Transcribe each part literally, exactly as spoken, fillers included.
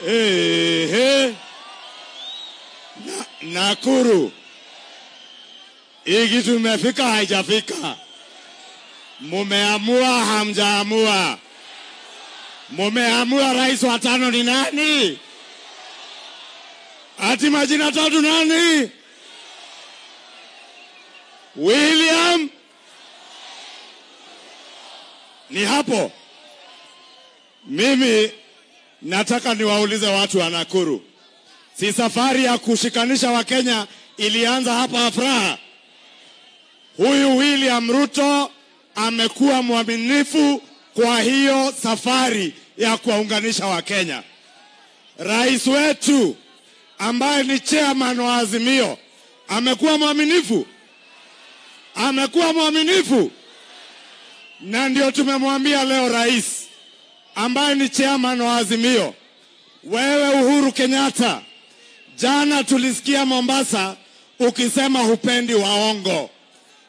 Hey, hey. Na, Nakuru. Hii kitu imefika haijafika. Mumeamua hamjaamua. Mumeamua rais wa tano ni nani? Ati majina tatu nani? William. Ni hapo. Mimi nataka niwaulize watu wa Nakuru. Si safari ya kushikanisha wa Kenya ilianza hapa Afraha? Huyu William Ruto amekuwa mwaminifu kwa hiyo safari ya kuwaunganisha wa Kenya. Rais wetu ambaye ni chairman wa Azimio amekuwa mwaminifu. Amekuwa mwaminifu. Na ndio tumemwambia leo rais ambaye ni chairman wa Azimio, wewe Uhuru Kenyatta, jana tulisikia Mombasa ukisema hupendi waongo.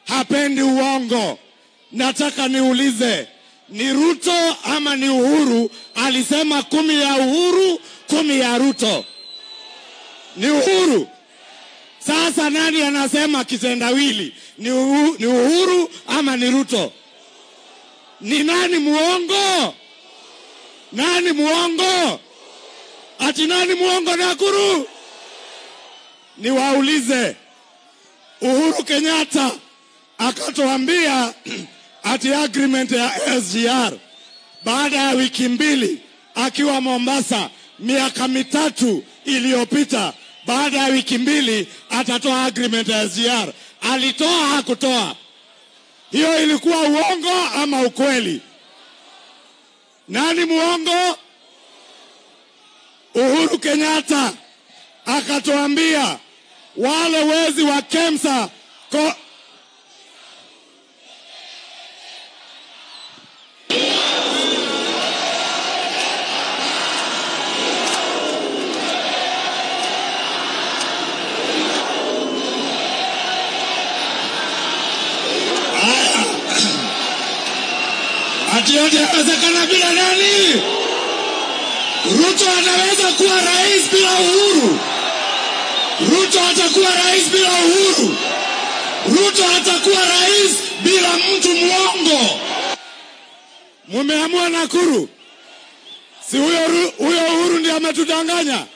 Hapendi uongo. Nataka niulize, ni Ruto ama ni Uhuru alisema kumi ya Uhuru, kumi ya Ruto? Ni Uhuru. Sasa nani anasema kitendawili? Ni Uhuru, ni Uhuru ama ni Ruto? Ni nani muongo? Nani muongo? Ati nani muongo Nakuru? Ni waulize. Uhuru Kenyatta akatuambia ati agreement ya S G R baada ya wiki mbili akiwa Mombasa miaka mitatu iliyopita, baada ya wiki mbili atatoa agreement ya S G R. Alitoa hakutoa? Hiyo ilikuwa uongo ama ukweli? Nani muongo? Uhuru Kenyatta akatuambia wale wezi wa Kemsa ko Atiyote hawezekana bila nani? Ruto anaweza kuwa rais bila Uhuru. Ruto atakuwa rais bila Uhuru. Ruto atakuwa rais bila mtu muongo. Mumeamua Nakuru. Si huyo huyo Uhuru ndiye ametudanganya?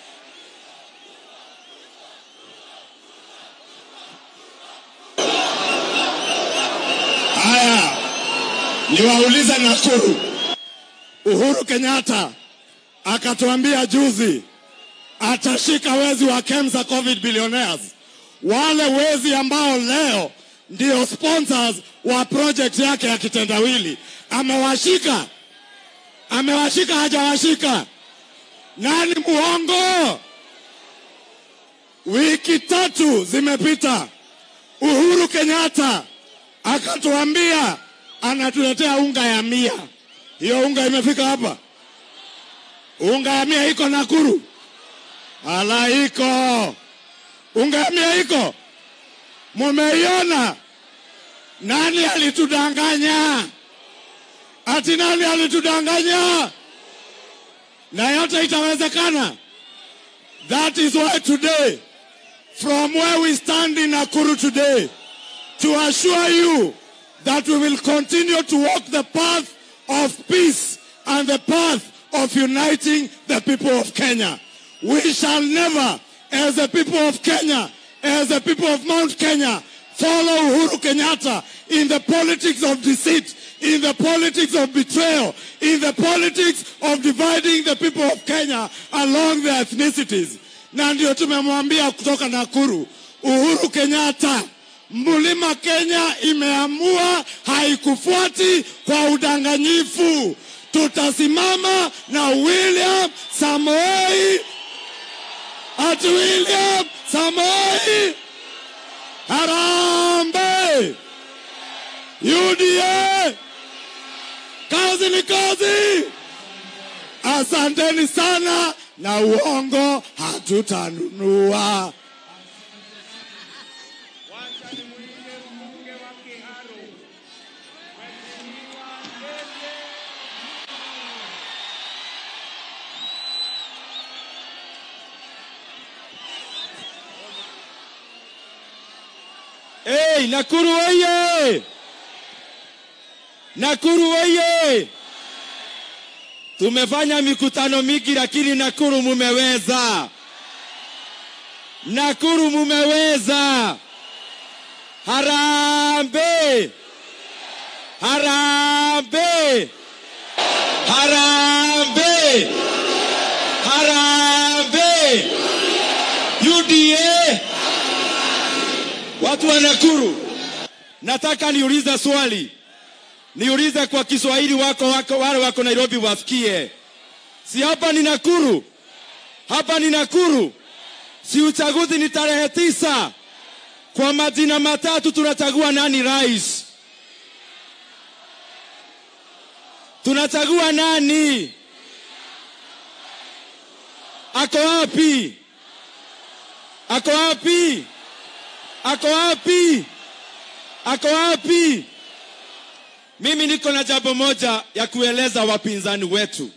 Haya. Niwauliza Nakuru. Uhuru Kenyatta akatuambia juzi atashika wezi wa Kemsa Covid billionaires, wale wezi ambao leo ndio sponsors wa project yake ya kitendawili. Amewashika. Amewashika hajawashika? Nani muongo? Wiki tatu zimepita. Uhuru Kenyatta akatuambia anatuletea unga ya mia. Hiyo unga imefika hapa? Unga ya mia iko Nakuru? Ala iko. Unga ya mia iko? Mumeiona? Nani alitudanganya? Ati nani alitudanganya? Na yote itawezekana. That is why today, from where we stand in Nakuru today, to assure you that we will continue to walk the path of peace and the path of uniting the people of Kenya. We shall never, as the people of Kenya, as the people of Mount Kenya, follow Uhuru Kenyatta in the politics of deceit, in the politics of betrayal, in the politics of dividing the people of Kenya along their ethnicities. Na ndio tumemwambia kutoka Nakuru, Uhuru Kenyatta, Mulima Kenya imeamua, haikufuati kwa udanganyifu. Tutasimama na William Samoei. Ati William Samoei Harambe. U D A. Kazi ni kazi. Asanteni sana, na uongo hatutanunua. Oye! Nakuru oye! Nakuru oye! Tumefanya mikutano mingi lakini Nakuru mumeweza. Nakuru mumeweza. Harambe! Harambe! Harambe! Harambe! U D A! Watu wa Nakuru, nataka niuliza swali. Niuliza kwa Kiswahili wako wako wale wako Nairobi wasikie. Si hapa ni Nakuru. Hapa ni Nakuru. Si uchaguzi ni tarehe tisa. Kwa majina matatu tunachagua nani rais? Tunachagua nani? Ako wapi? Ako wapi? Ako wapi? Ako wapi? Mimi niko na jambo moja ya kueleza wapinzani wetu.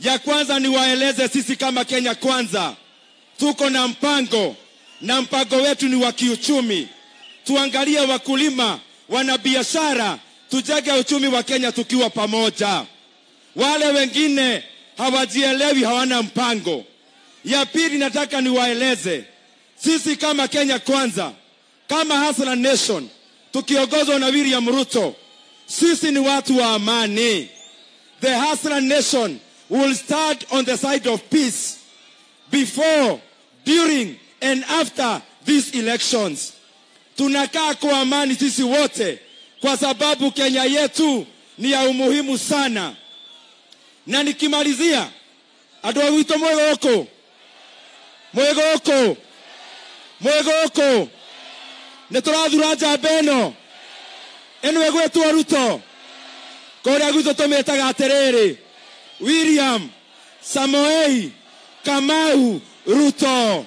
Ya kwanza ni waeleze sisi kama Kenya Kwanza tuko na mpango, na mpango wetu ni wa kiuchumi. Tuangalie wakulima, wanabiashara, tujenge uchumi wa Kenya tukiwa pamoja. Wale wengine hawajielewi, hawana mpango. Ya pili nataka ni waeleze sisi kama Kenya Kwanza, kama Hassler Nation, tukiongozwa na William Ruto, sisi ni watu wa amani. The Hassler Nation will start on the side of peace before, during, and after these elections. Tunakaa kwa amani sisi wote, kwa sababu Kenya yetu ni ya umuhimu sana. Na nikimalizia, adoa wito mwego oko. Mwego oko. Mwego oko. Netoraduraja abeno. Enwego wetu wa Ruto. Korea guzo tometaga aterere. William Samoei Kamau Ruto.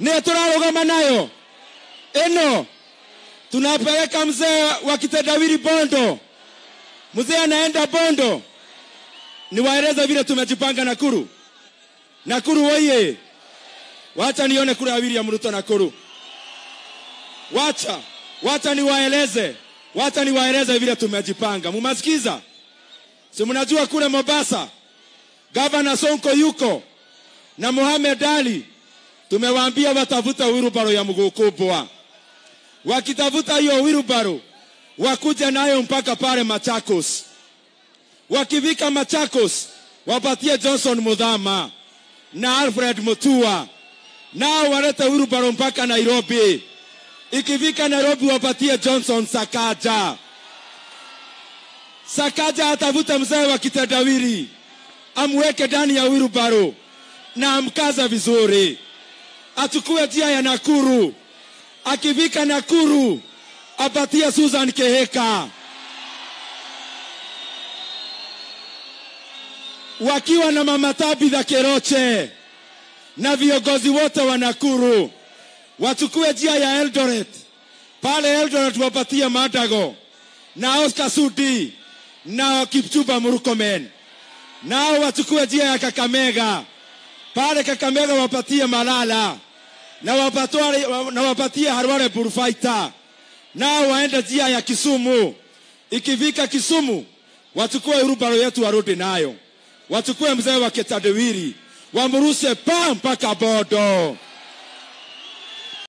Netorarogama nayo. Eno. Tunapeleka mzee wa Kitedawiri Bondo. Mzee anaenda Bondo. Niwaeleza vile tumejipanga Nakuru. Nakuru oye. Wacha nione kura ya William Ruto Nakuru. Wacha. Wacha niwaeleze. Wacha niwaeleze vile tumejipanga. Mumasikiza? Si mnajua kule Mombasa Governor Sonko yuko na Muhammad Ali. Tumewaambia watavuta wheelbarrow ya mguu kubwa. Wakitavuta hiyo wheelbarrow wakuja nayo mpaka pale Machakos. Wakivika Machakos wapatie Johnson Muthama na Alfred Mutua. Nao waleta wheelbarrow mpaka Nairobi. Ikivika Nairobi wapatie Johnson Sakaja. Sakaja atavuta mzee wa Kitedawiri, amweke ndani ya wheelbarrow na amkaza vizuri. Achukue njia ya Nakuru. Akivika Nakuru apatie Susan Kihika. Wakiwa na mama Tabi za Keroche na viongozi wote wa Nakuru, wachukue njia ya Eldoret. Pale Eldoret wapatie Madago na Oscar Sudi na Kipchuba Murkomen. Nao wachukue njia ya Kakamega. Pale Kakamega wapatie Malala na wapatie na wapatie Harware Burfaita. Nao waenda njia ya Kisumu. Ikivika Kisumu wachukue wheelbarrow yetu warudi nayo. Wachukue mzee wa Kitedawiri wamruse pam mpaka Bodo.